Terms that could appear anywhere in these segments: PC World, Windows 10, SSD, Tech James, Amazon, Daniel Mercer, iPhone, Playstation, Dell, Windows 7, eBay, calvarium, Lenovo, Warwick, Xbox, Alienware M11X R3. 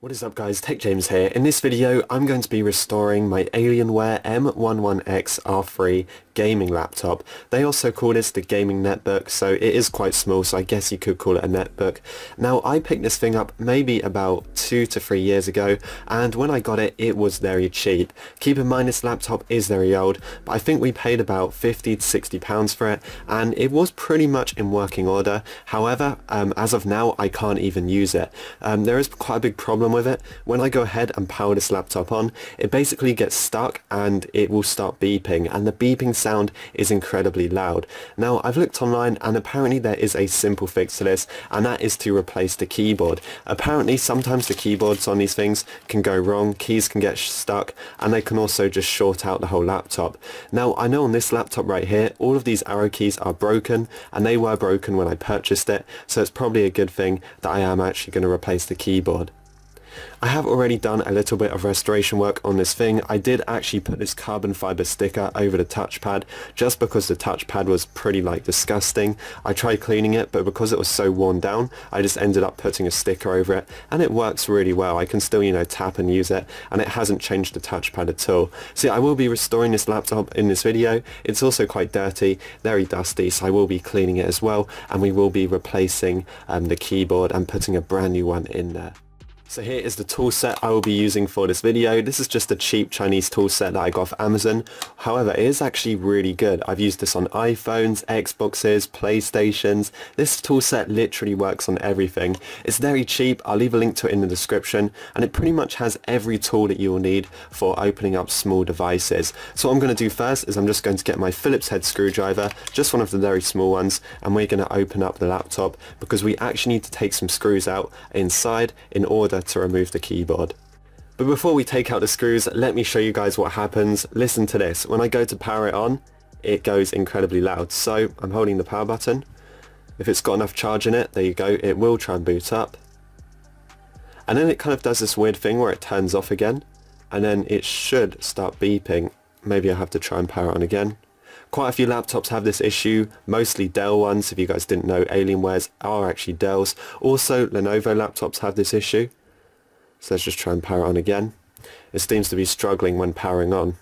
What is up guys, Tech James here. In this video I'm going to be restoring my Alienware M11X R3 gaming laptop. They also call this the gaming netbook, so it is quite small, so I guess you could call it a netbook. Now I picked this thing up maybe about 2 to 3 years ago, and when I got it, it was very cheap. Keep in mind this laptop is very old, but I think we paid about £50 to £60 for it, and it was pretty much in working order. However, as of now I can't even use it. There is quite a big problem with it. When I go ahead and power this laptop on, it basically gets stuck and it will start beeping, and the beeping sound is incredibly loud. Now I've looked online and apparently there is a simple fix to this, and that is to replace the keyboard. Apparently sometimes the keyboards on these things can go wrong, keys can get stuck, and they can also just short out the whole laptop. Now I know on this laptop right here all of these arrow keys are broken, and they were broken when I purchased it, so it's probably a good thing that I am actually going to replace the keyboard. I have already done a little bit of restoration work on this thing. I did actually put this carbon fiber sticker over the touchpad just because the touchpad was pretty disgusting. I tried cleaning it, but because it was so worn down I just ended up putting a sticker over it, and it works really well. I can still, you know, tap and use it, and it hasn't changed the touchpad at all. See, I will be restoring this laptop in this video. It's also quite dirty, very dusty, so I will be cleaning it as well, and we will be replacing the keyboard and putting a brand new one in there. So here is the tool set I will be using for this video. This is just a cheap Chinese tool set that I got off Amazon. However, it is actually really good. I've used this on iPhones, Xboxes, Playstations. This tool set literally works on everything. It's very cheap. I'll leave a link to it in the description, and it pretty much has every tool that you will need for opening up small devices. So what I'm going to do first is I'm just going to get my Phillips head screwdriver, just one of the very small ones, and we're going to open up the laptop because we actually need to take some screws out inside in order to remove the keyboard. But before we take out the screws, let me show you guys what happens. Listen to this. When I go to power it on, it goes incredibly loud. So I'm holding the power button. If it's got enough charge in it, there you go, it will try and boot up. And then it kind of does this weird thing where it turns off again, and then it should start beeping. Maybe I have to try and power it on again. Quite a few laptops have this issue, mostly Dell ones. If you guys didn't know, Alienwares are actually Dells. Also Lenovo laptops have this issue. So let's just try and power it on again. It seems to be struggling when powering on.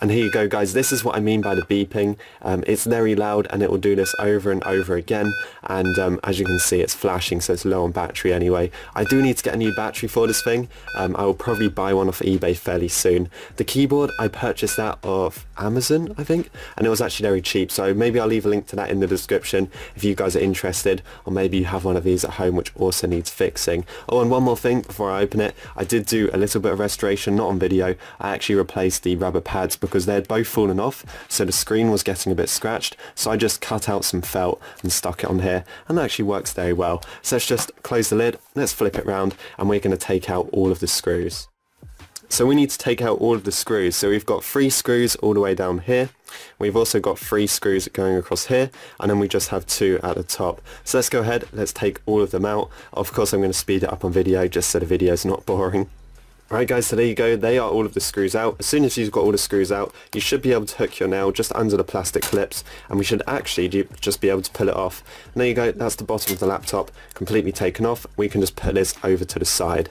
And here you go guys, this is what I mean by the beeping. It's very loud, and it will do this over and over again, and as you can see it's flashing, so it's low on battery anyway. I do need to get a new battery for this thing. I will probably buy one off eBay fairly soon. The keyboard, I purchased that off Amazon I think, and it was actually very cheap, so maybe I'll leave a link to that in the description if you guys are interested, or maybe you have one of these at home which also needs fixing. Oh, and one more thing before I open it, I did do a little bit of restoration, not on video. I actually replaced the rubber pads because they had both fallen off, so the screen was getting a bit scratched, so I just cut out some felt and stuck it on here, and that actually works very well. So let's just close the lid, let's flip it round, and we're going to take out all of the screws. So we need to take out all of the screws. So we've got 3 screws all the way down here. We've also got 3 screws going across here, and then we just have 2 at the top. So let's go ahead, let's take all of them out. Of course I'm going to speed it up on video just so the video's not boring. Alright guys, so there you go, they are all of the screws out. As soon as you've got all the screws out, you should be able to hook your nail just under the plastic clips, and we should actually just be able to pull it off. And there you go, that's the bottom of the laptop, completely taken off. We can just put this over to the side.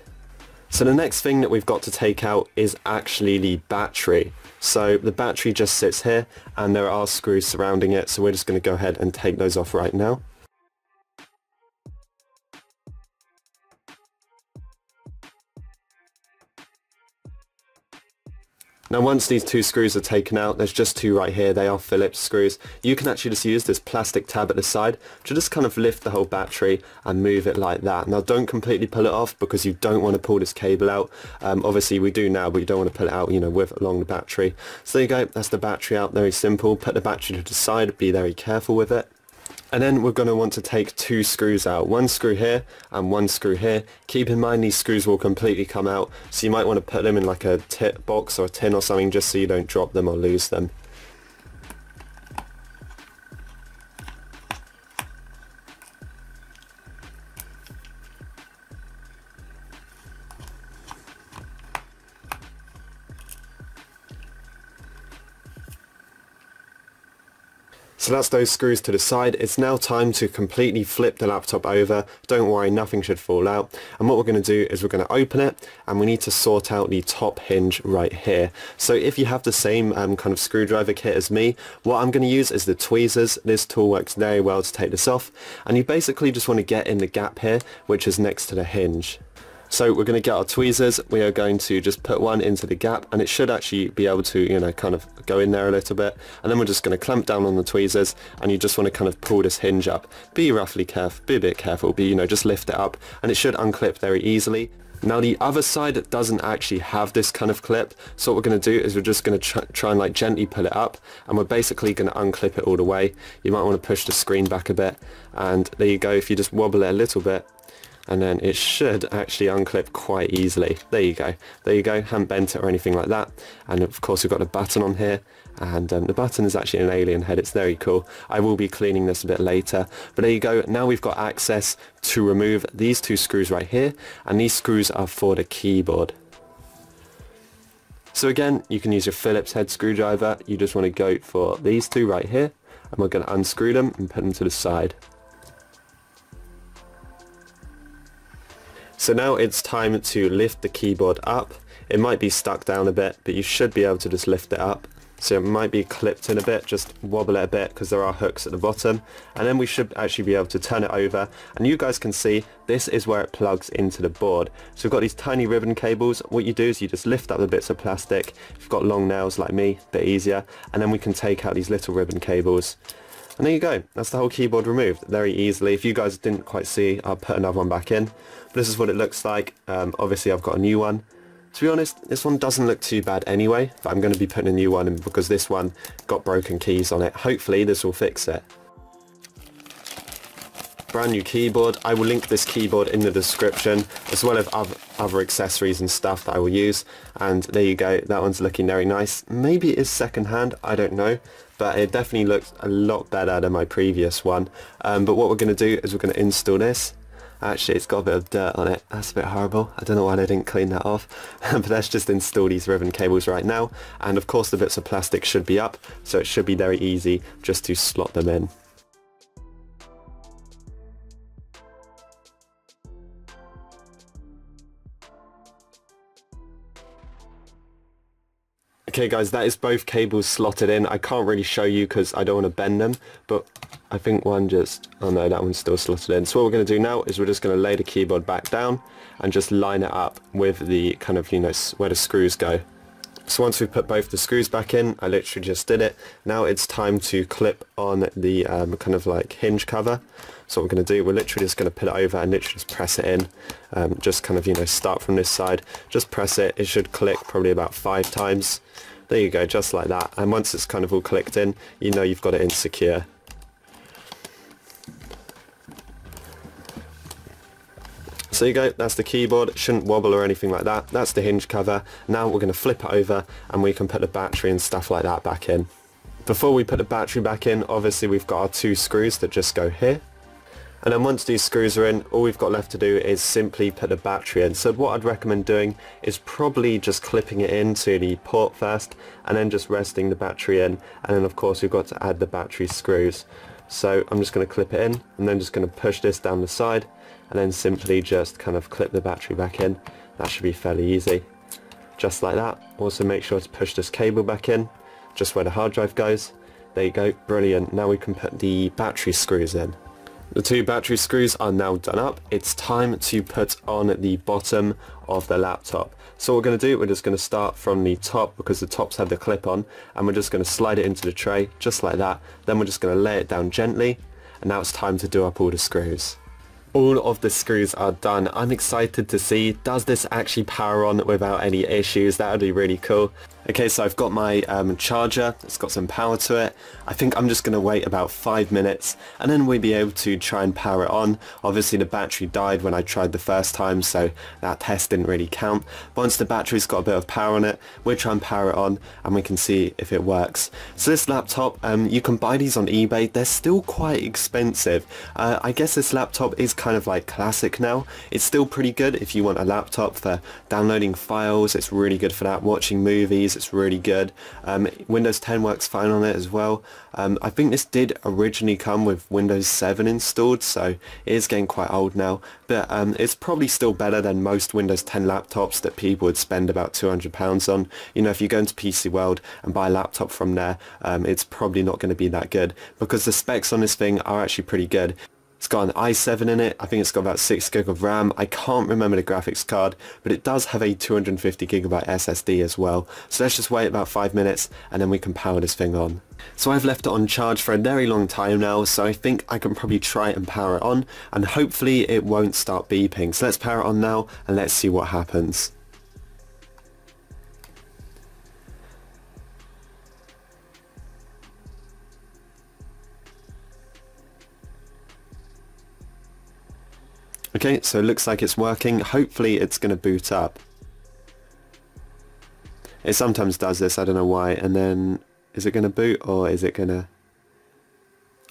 So the next thing that we've got to take out is actually the battery. So the battery just sits here, and there are screws surrounding it, so we're just going to go ahead and take those off right now. Now once these 2 screws are taken out, there's just 2 right here, they are Phillips screws. You can actually just use this plastic tab at the side to just kind of lift the whole battery and move it like that. Now don't completely pull it off because you don't want to pull this cable out. Obviously we do now, but you don't want to pull it out, you know, with along the battery. So there you go, that's the battery out, very simple. Put the battery to the side, be very careful with it. And then we're going to want to take 2 screws out, one screw here and one screw here. Keep in mind these screws will completely come out, so you might want to put them in like a tip box or a tin or something just so you don't drop them or lose them. So that's those screws to the side. It's now time to completely flip the laptop over. Don't worry, nothing should fall out. And what we're going to do is we're going to open it, and we need to sort out the top hinge right here. So if you have the same kind of screwdriver kit as me, what I'm going to use is the tweezers. This tool works very well to take this off. And you basically just want to get in the gap here, which is next to the hinge. So we're going to get our tweezers, we are going to just put one into the gap, and it should actually be able to, you know, kind of go in there a little bit, and then we're just going to clamp down on the tweezers, and you just want to kind of pull this hinge up. Be roughly careful, be a bit careful, but you know, just lift it up, and it should unclip very easily. Now the other side doesn't actually have this kind of clip, so what we're going to do is we're just going to try and like gently pull it up, and we're basically going to unclip it all the way. You might want to push the screen back a bit, and there you go. If you just wobble it a little bit, and then it should actually unclip quite easily. There you go, there you go, haven't bent it or anything like that. And of course we've got a button on here, and the button is actually an alien head, it's very cool. I will be cleaning this a bit later, but there you go. Now we've got access to remove these two screws right here, and these screws are for the keyboard. So again, you can use your Phillips head screwdriver, you just want to go for these two right here, and we're going to unscrew them and put them to the side. So now it's time to lift the keyboard up. It might be stuck down a bit, but you should be able to just lift it up. So it might be clipped in a bit, just wobble it a bit because there are hooks at the bottom. And then we should actually be able to turn it over. And you guys can see this is where it plugs into the board. So we've got these tiny ribbon cables. What you do is you just lift up the bits of plastic. If you've got long nails like me, a bit easier. And then we can take out these little ribbon cables. And there you go, that's the whole keyboard removed very easily. If you guys didn't quite see, I'll put another one back in. But this is what it looks like. Obviously I've got a new one. To be honest, this one doesn't look too bad anyway, but I'm going to be putting a new one in because this one got broken keys on it. Hopefully this will fix it. Brand new keyboard. I will link this keyboard in the description, as well as other accessories and stuff that I will use. And there you go, that one's looking very nice. Maybe it is second hand, I don't know. But it definitely looks a lot better than my previous one. But what we're going to do is we're going to install this. Actually, it's got a bit of dirt on it. That's a bit horrible. I don't know why they didn't clean that off. But let's just install these ribbon cables right now. And of course the bits of plastic should be up, so it should be very easy just to slot them in. Okay guys, that is both cables slotted in. I can't really show you because I don't want to bend them, but I think one just, oh no, that one's still slotted in. So what we're going to do now is we're just going to lay the keyboard back down and just line it up with the kind of, you know, where the screws go. So once we've put both the screws back in, I literally just did it. Now it's time to clip on the kind of like hinge cover. So what we're going to do, we're literally just going to put it over and literally just press it in. Just kind of, you know, start from this side, just press it. It should click probably about 5 times. There you go, just like that. And once it's kind of all clicked in, you know you've got it in secure. So there you go, that's the keyboard. It shouldn't wobble or anything like that. That's the hinge cover. Now we're going to flip it over and we can put the battery and stuff like that back in. Before we put the battery back in, obviously we've got our 2 screws that just go here. And then once these screws are in, all we've got left to do is simply put the battery in. So what I'd recommend doing is probably just clipping it into the port first and then just resting the battery in. And then of course we've got to add the battery screws. So I'm just going to clip it in and then just going to push this down the side and then simply just kind of clip the battery back in. That should be fairly easy. Just like that. Also make sure to push this cable back in, just where the hard drive goes. There you go, brilliant. Now we can put the battery screws in. The 2 battery screws are now done up. It's time to put on the bottom of the laptop. So what we're going to do, we're just going to start from the top because the top's had the clip on, and we're just going to slide it into the tray just like that. Then we're just going to lay it down gently, and now it's time to do up all the screws. All of the screws are done. I'm excited to see, does this actually power on without any issues? That would be really cool. Okay, so I've got my charger, it's got some power to it. I think I'm just going to wait about 5 minutes and then we'll be able to try and power it on. Obviously the battery died when I tried the first time, so that test didn't really count. Once the battery's got a bit of power on it, we'll try and power it on and we can see if it works. So this laptop, you can buy these on eBay, they're still quite expensive. I guess this laptop is kind of like classic now. It's still pretty good if you want a laptop for downloading files, it's really good for that, watching movies, it's really good. Windows 10 works fine on it as well. I think this did originally come with Windows 7 installed, so it is getting quite old now, but it's probably still better than most Windows 10 laptops that people would spend about £200 on. You know, if you go into PC World and buy a laptop from there, it's probably not going to be that good, because the specs on this thing are actually pretty good. It's got an i7 in it, I think it's got about 6 GB of RAM, I can't remember the graphics card, but it does have a 250 GB SSD as well. So let's just wait about 5 minutes and then we can power this thing on. So I've left it on charge for a very long time now, so I think I can probably try and power it on, and hopefully it won't start beeping. So let's power it on now and let's see what happens. Okay, so it looks like it's working. Hopefully it's going to boot up. It sometimes does this, I don't know why. And then, is it going to boot or is it going to...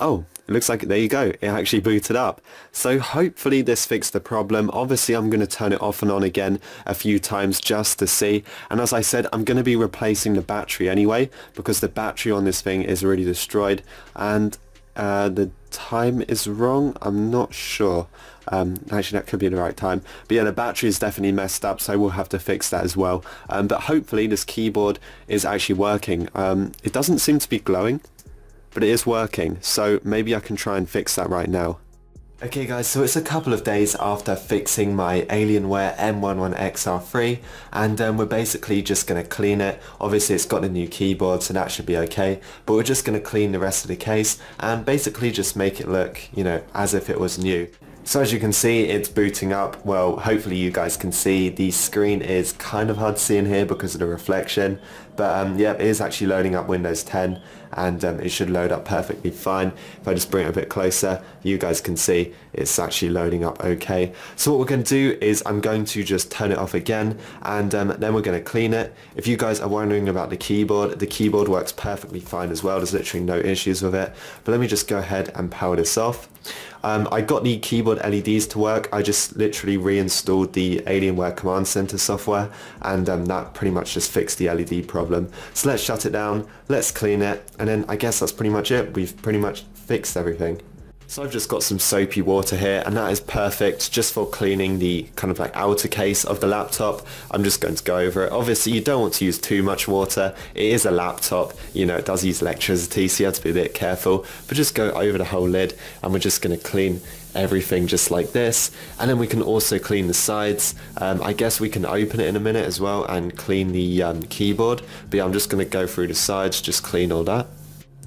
Oh, it looks like, there you go, it actually booted up. So hopefully this fixed the problem. Obviously I'm going to turn it off and on again a few times just to see. And as I said, I'm going to be replacing the battery anyway, because the battery on this thing is already destroyed. And the time is wrong, I'm not sure. Actually that could be the right time, but yeah, the battery is definitely messed up, so we'll have to fix that as well. But hopefully this keyboard is actually working. It doesn't seem to be glowing, but it is working, so maybe I can try and fix that right now. Okay guys, so it's a couple of days after fixing my Alienware M11X R3, and we're basically just going to clean it. Obviously it's got a new keyboard, so that should be okay, but we're just going to clean the rest of the case and basically just make it look, you know, as if it was new. So as you can see, it's booting up. Well, hopefully you guys can see the screen is kind of hard to see in here because of the reflection, but yeah, it is actually loading up Windows 10, and it should load up perfectly fine. If I just bring it a bit closer, you guys can see it's actually loading up okay. So what we're going to do is I'm going to just turn it off again, and then we're going to clean it. If you guys are wondering about the keyboard works perfectly fine as well, there's literally no issues with it. But let me just go ahead and power this off. I got the keyboard LEDs to work. I just literally reinstalled the Alienware Command Center software, and that pretty much just fixed the LED problem. So let's shut it down, let's clean it, and then I guess that's pretty much it. We've pretty much fixed everything. So I've just got some soapy water here, and that is perfect just for cleaning the kind of like outer case of the laptop. I'm just going to go over it. Obviously you don't want to use too much water. It is a laptop, you know, it does use electricity, so you have to be a bit careful. But just go over the whole lid, and we're just going to clean everything just like this, and then we can also clean the sides. I guess we can open it in a minute as well and clean the keyboard, but yeah, I'm just going to go through the sides, just clean all that.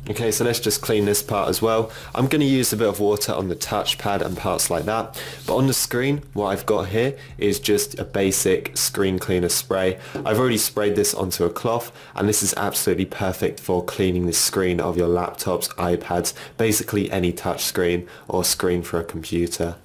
Okay, so let's just clean this part as well. I'm going to use a bit of water on the touchpad and parts like that, but on the screen what I've got here is just a basic screen cleaner spray. I've already sprayed this onto a cloth, and this is absolutely perfect for cleaning the screen of your laptops, iPads, basically any touch screen or screen for a computer.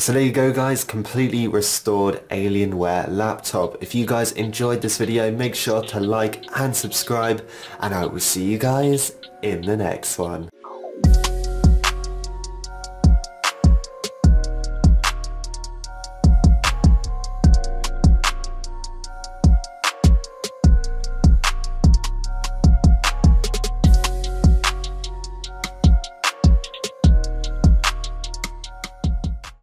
So there you go guys, completely restored Alienware laptop. If you guys enjoyed this video, make sure to like and subscribe, and I will see you guys in the next one.